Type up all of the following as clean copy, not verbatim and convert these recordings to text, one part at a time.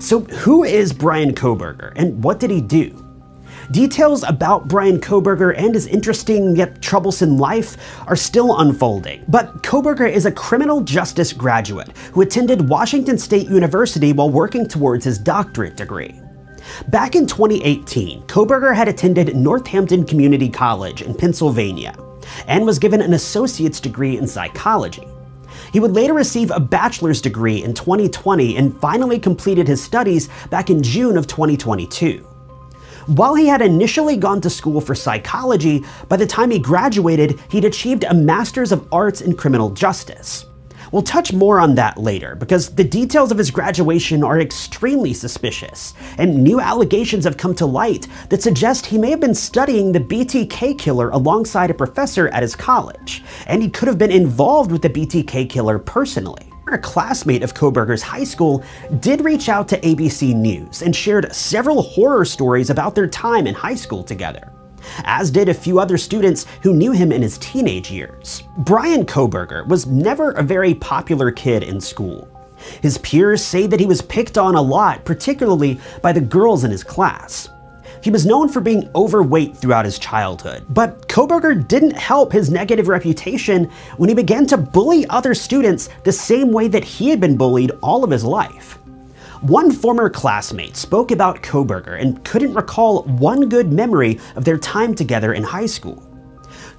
So who is Bryan Kohberger and what did he do? Details about Bryan Kohberger and his interesting yet troublesome life are still unfolding, but Kohberger is a criminal justice graduate who attended Washington State University while working towards his doctorate degree. Back in 2018, Kohberger had attended Northampton Community College in Pennsylvania and was given an associate's degree in psychology. He would later receive a bachelor's degree in 2020 and finally completed his studies back in June of 2022. While he had initially gone to school for psychology, by the time he graduated, he'd achieved a Master's of Arts in Criminal Justice. We'll touch more on that later, because the details of his graduation are extremely suspicious, and new allegations have come to light that suggest he may have been studying the BTK killer alongside a professor at his college, and he could have been involved with the BTK killer personally. A classmate of Kohberger's high school did reach out to ABC News and shared several horror stories about their time in high school together, as did a few other students who knew him in his teenage years. Bryan Kohberger was never a very popular kid in school. His peers say that he was picked on a lot, particularly by the girls in his class. He was known for being overweight throughout his childhood, but Kohberger didn't help his negative reputation when he began to bully other students the same way that he had been bullied all of his life. One former classmate spoke about Kohberger and couldn't recall one good memory of their time together in high school.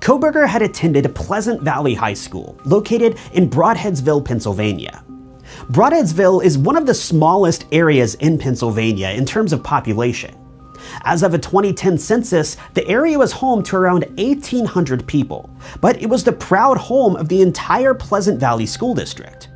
Kohberger had attended Pleasant Valley High School, located in Brodheadsville, Pennsylvania. Brodheadsville is one of the smallest areas in Pennsylvania in terms of population. As of a 2010 census, the area was home to around 1,800 people, but it was the proud home of the entire Pleasant Valley School District.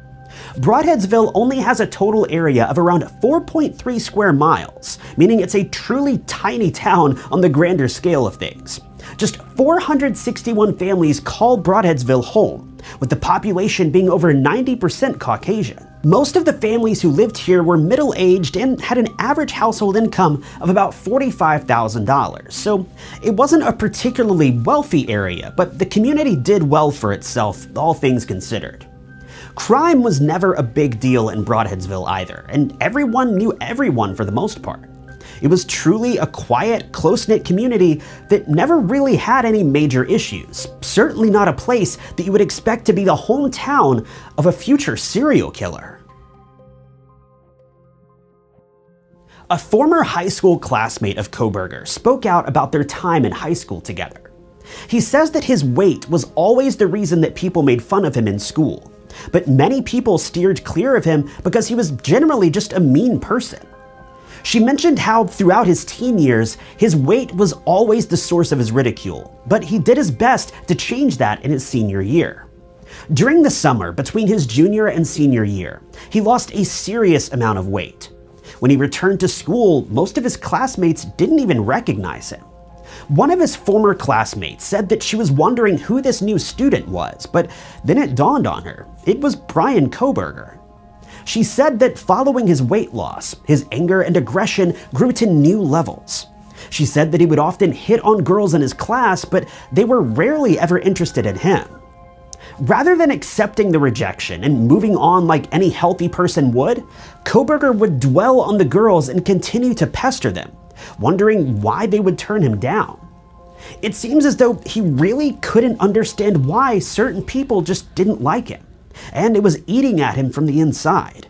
Brodheadsville only has a total area of around 4.3 square miles, meaning it's a truly tiny town on the grander scale of things. Just 461 families call Brodheadsville home, with the population being over 90% Caucasian. Most of the families who lived here were middle-aged and had an average household income of about $45,000, so it wasn't a particularly wealthy area, but the community did well for itself, all things considered. Crime was never a big deal in Brodheadsville either, and everyone knew everyone for the most part. It was truly a quiet, close-knit community that never really had any major issues, certainly not a place that you would expect to be the hometown of a future serial killer. A former high school classmate of Kohberger spoke out about their time in high school together. He says that his weight was always the reason that people made fun of him in school, but many people steered clear of him because he was generally just a mean person. She mentioned how throughout his teen years, his weight was always the source of his ridicule, but he did his best to change that in his senior year. During the summer between his junior and senior year, he lost a serious amount of weight. When he returned to school, most of his classmates didn't even recognize him. One of his former classmates said that she was wondering who this new student was, but then it dawned on her. It was Bryan Kohberger. She said that following his weight loss, his anger and aggression grew to new levels. She said that he would often hit on girls in his class, but they were rarely ever interested in him. Rather than accepting the rejection and moving on like any healthy person would, Kohberger would dwell on the girls and continue to pester them, wondering why they would turn him down. It seems as though he really couldn't understand why certain people just didn't like him, and it was eating at him from the inside.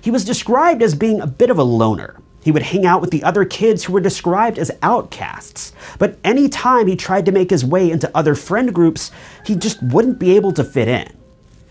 He was described as being a bit of a loner. He would hang out with the other kids who were described as outcasts, but any time he tried to make his way into other friend groups, he just wouldn't be able to fit in.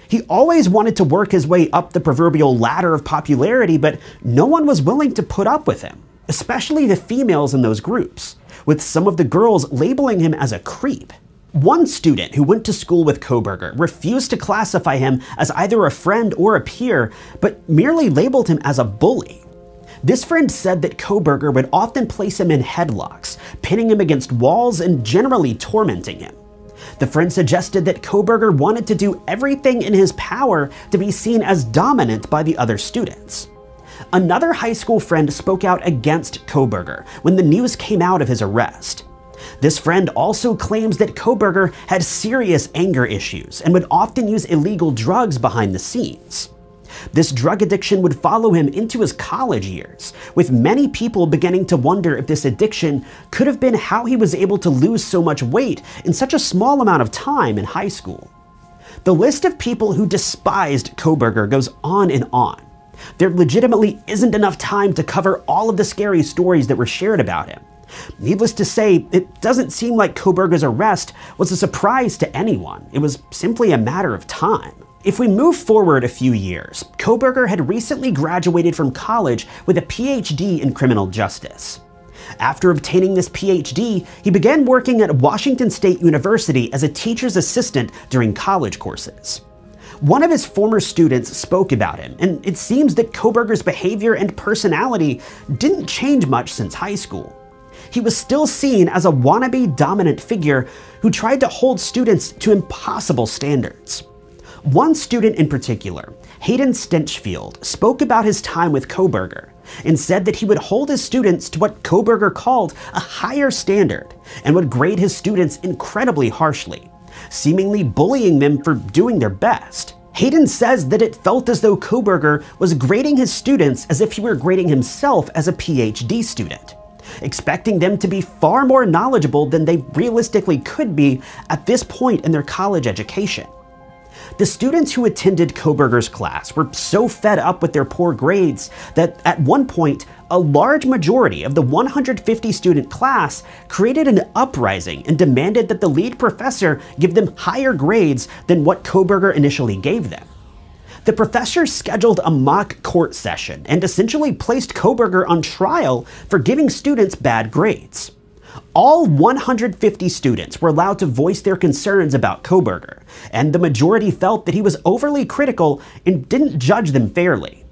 He always wanted to work his way up the proverbial ladder of popularity, but no one was willing to put up with him, especially the females in those groups, with some of the girls labeling him as a creep. One student who went to school with Kohberger refused to classify him as either a friend or a peer, but merely labeled him as a bully. This friend said that Kohberger would often place him in headlocks, pinning him against walls and generally tormenting him. The friend suggested that Kohberger wanted to do everything in his power to be seen as dominant by the other students. Another high school friend spoke out against Kohberger when the news came out of his arrest. This friend also claims that Kohberger had serious anger issues and would often use illegal drugs behind the scenes. This drug addiction would follow him into his college years, with many people beginning to wonder if this addiction could have been how he was able to lose so much weight in such a small amount of time in high school. The list of people who despised Kohberger goes on and on. There legitimately isn't enough time to cover all of the scary stories that were shared about him. Needless to say, it doesn't seem like Kohberger's arrest was a surprise to anyone. It was simply a matter of time. If we move forward a few years, Kohberger had recently graduated from college with a PhD in criminal justice. After obtaining this PhD, he began working at Washington State University as a teacher's assistant during college courses. One of his former students spoke about him, and it seems that Kohberger's behavior and personality didn't change much since high school. He was still seen as a wannabe dominant figure who tried to hold students to impossible standards. One student in particular, Hayden Stenchfield, spoke about his time with Kohberger and said that he would hold his students to what Kohberger called a higher standard and would grade his students incredibly harshly, seemingly bullying them for doing their best. Hayden says that it felt as though Kohberger was grading his students as if he were grading himself as a PhD student, expecting them to be far more knowledgeable than they realistically could be at this point in their college education. The students who attended Kohberger's class were so fed up with their poor grades that at one point, a large majority of the 150-student class created an uprising and demanded that the lead professor give them higher grades than what Kohberger initially gave them. The professor scheduled a mock court session and essentially placed Kohberger on trial for giving students bad grades. All 150 students were allowed to voice their concerns about Kohberger, and the majority felt that he was overly critical and didn't judge them fairly.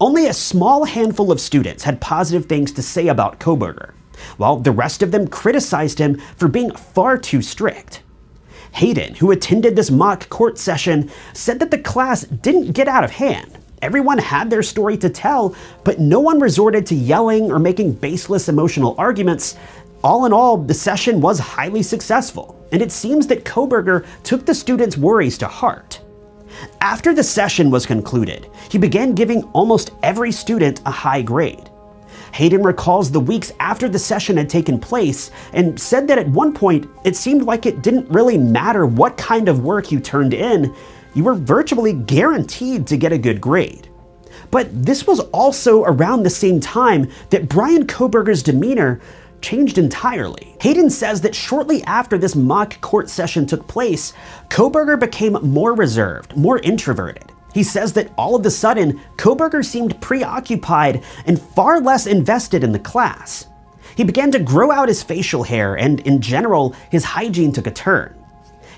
Only a small handful of students had positive things to say about Kohberger, while the rest of them criticized him for being far too strict. Hayden, who attended this mock court session, said that the class didn't get out of hand. Everyone had their story to tell, but no one resorted to yelling or making baseless emotional arguments. All in all, the session was highly successful, and it seems that Kohberger took the students' worries to heart. After the session was concluded, he began giving almost every student a high grade. Hayden recalls the weeks after the session had taken place and said that at one point, it seemed like it didn't really matter what kind of work you turned in, you were virtually guaranteed to get a good grade. But this was also around the same time that Bryan Kohberger's demeanor changed entirely. Hayden says that shortly after this mock court session took place, Kohberger became more reserved, more introverted. He says that all of a sudden, Kohberger seemed preoccupied and far less invested in the class. He began to grow out his facial hair, and in general, his hygiene took a turn.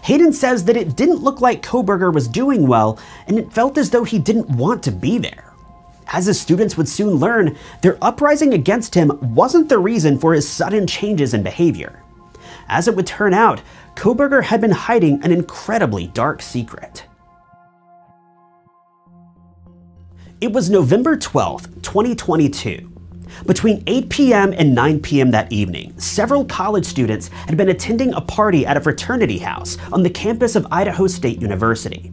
Hayden says that it didn't look like Kohberger was doing well, and it felt as though he didn't want to be there. As his students would soon learn, their uprising against him wasn't the reason for his sudden changes in behavior. As it would turn out, Kohberger had been hiding an incredibly dark secret. It was November 12, 2022. Between 8 p.m. and 9 p.m. that evening, several college students had been attending a party at a fraternity house on the campus of Idaho State University.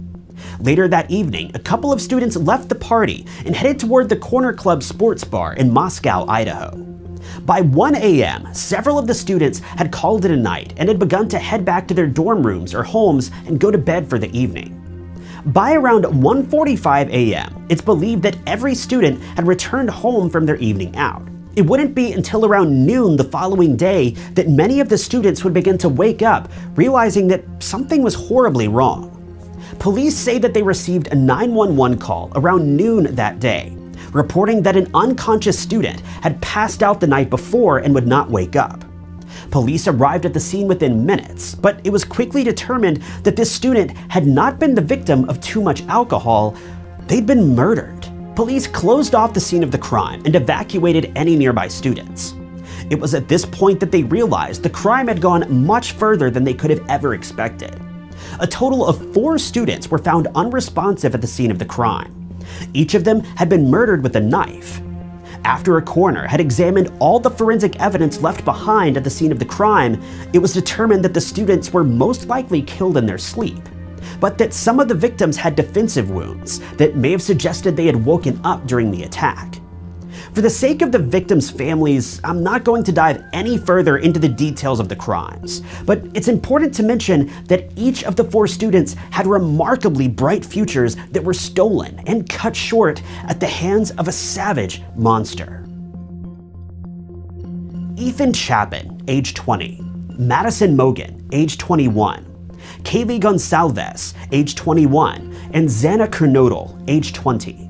Later that evening, a couple of students left the party and headed toward the Corner Club Sports Bar in Moscow, Idaho. By 1 a.m., several of the students had called it a night and had begun to head back to their dorm rooms or homes and go to bed for the evening. By around 1:45 a.m., it's believed that every student had returned home from their evening out. It wouldn't be until around noon the following day that many of the students would begin to wake up, realizing that something was horribly wrong. Police say that they received a 911 call around noon that day, reporting that an unconscious student had passed out the night before and would not wake up. Police arrived at the scene within minutes, but it was quickly determined that this student had not been the victim of too much alcohol. They'd been murdered. Police closed off the scene of the crime and evacuated any nearby students. It was at this point that they realized the crime had gone much further than they could have ever expected. A total of 4 students were found unresponsive at the scene of the crime. Each of them had been murdered with a knife. After a coroner had examined all the forensic evidence left behind at the scene of the crime, it was determined that the students were most likely killed in their sleep. but that some of the victims had defensive wounds that may have suggested they had woken up during the attack. For the sake of the victims' families, I'm not going to dive any further into the details of the crimes, but it's important to mention that each of the four students had remarkably bright futures that were stolen and cut short at the hands of a savage monster. Ethan Chapin, age 20, Madison Mogan, age 21, Kaylee Goncalves, age 21, and Xana Kernodle, age 20.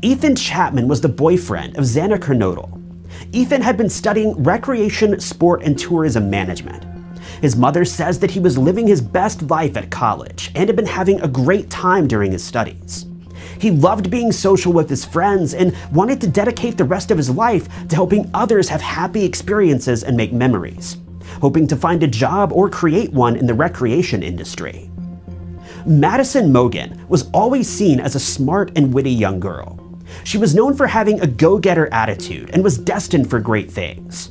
Ethan Chapin was the boyfriend of Xana Kernodle. Ethan had been studying recreation, sport, and tourism management. His mother says that he was living his best life at college and had been having a great time during his studies. He loved being social with his friends and wanted to dedicate the rest of his life to helping others have happy experiences and make memories, hoping to find a job or create one in the recreation industry. Madison Mogan was always seen as a smart and witty young girl. She was known for having a go-getter attitude and was destined for great things.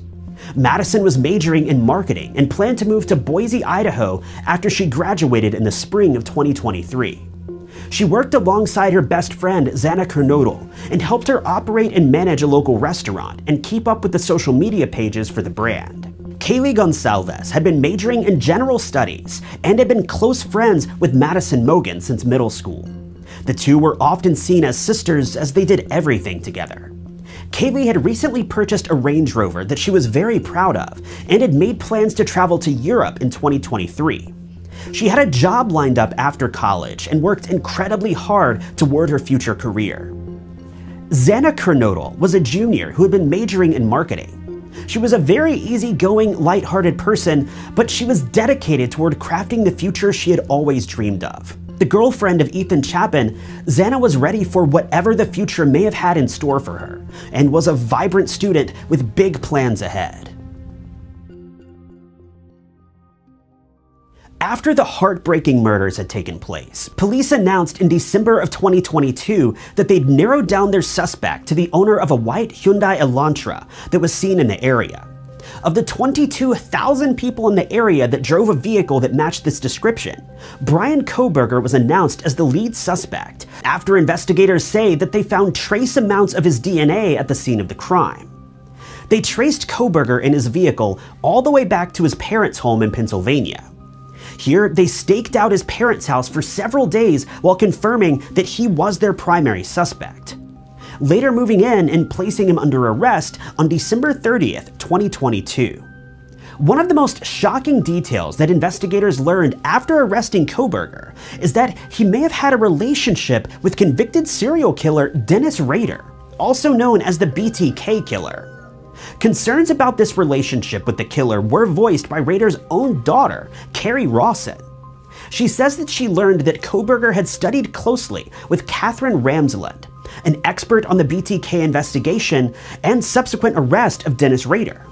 Madison was majoring in marketing and planned to move to Boise, Idaho after she graduated in the spring of 2023. She worked alongside her best friend, Xana Kernodle, and helped her operate and manage a local restaurant and keep up with the social media pages for the brand. Kaylee Goncalves had been majoring in general studies and had been close friends with Madison Mogan since middle school. The two were often seen as sisters as they did everything together. Kaylee had recently purchased a Range Rover that she was very proud of and had made plans to travel to Europe in 2023. She had a job lined up after college and worked incredibly hard toward her future career. Xana Kernodle was a junior who had been majoring in marketing. She was a very easygoing, lighthearted person, but she was dedicated toward crafting the future she had always dreamed of. The girlfriend of Ethan Chapin, Xana was ready for whatever the future may have had in store for her, and was a vibrant student with big plans ahead. After the heartbreaking murders had taken place, police announced in December of 2022 that they'd narrowed down their suspect to the owner of a white Hyundai Elantra that was seen in the area. Of the 22,000 people in the area that drove a vehicle that matched this description, Bryan Kohberger was announced as the lead suspect after investigators say that they found trace amounts of his DNA at the scene of the crime. They traced Kohberger and his vehicle all the way back to his parents' home in Pennsylvania. Here, they staked out his parents' house for several days while confirming that he was their primary suspect, later moving in and placing him under arrest on December 30th, 2022. One of the most shocking details that investigators learned after arresting Kohberger is that he may have had a relationship with convicted serial killer Dennis Rader, also known as the BTK killer. Concerns about this relationship with the killer were voiced by Rader's own daughter, Kerri Rawson. She says that she learned that Kohberger had studied closely with Katherine Ramsland, an expert on the BTK investigation and subsequent arrest of Dennis Rader.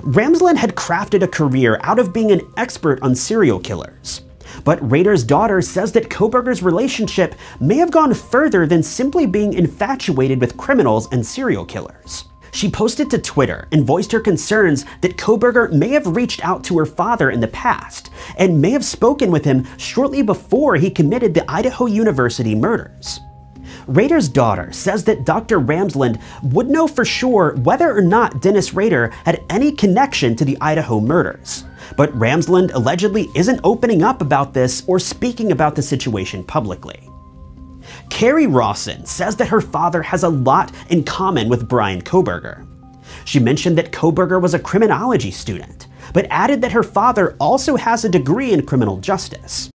Ramsland had crafted a career out of being an expert on serial killers, but Rader's daughter says that Kohberger's relationship may have gone further than simply being infatuated with criminals and serial killers. She posted to Twitter and voiced her concerns that Kohberger may have reached out to her father in the past and may have spoken with him shortly before he committed the Idaho University murders. Rader's daughter says that Dr. Ramsland would know for sure whether or not Dennis Rader had any connection to the Idaho murders, but Ramsland allegedly isn't opening up about this or speaking about the situation publicly. Kerri Rawson says that her father has a lot in common with Bryan Kohberger. She mentioned that Kohberger was a criminology student, but added that her father also has a degree in criminal justice.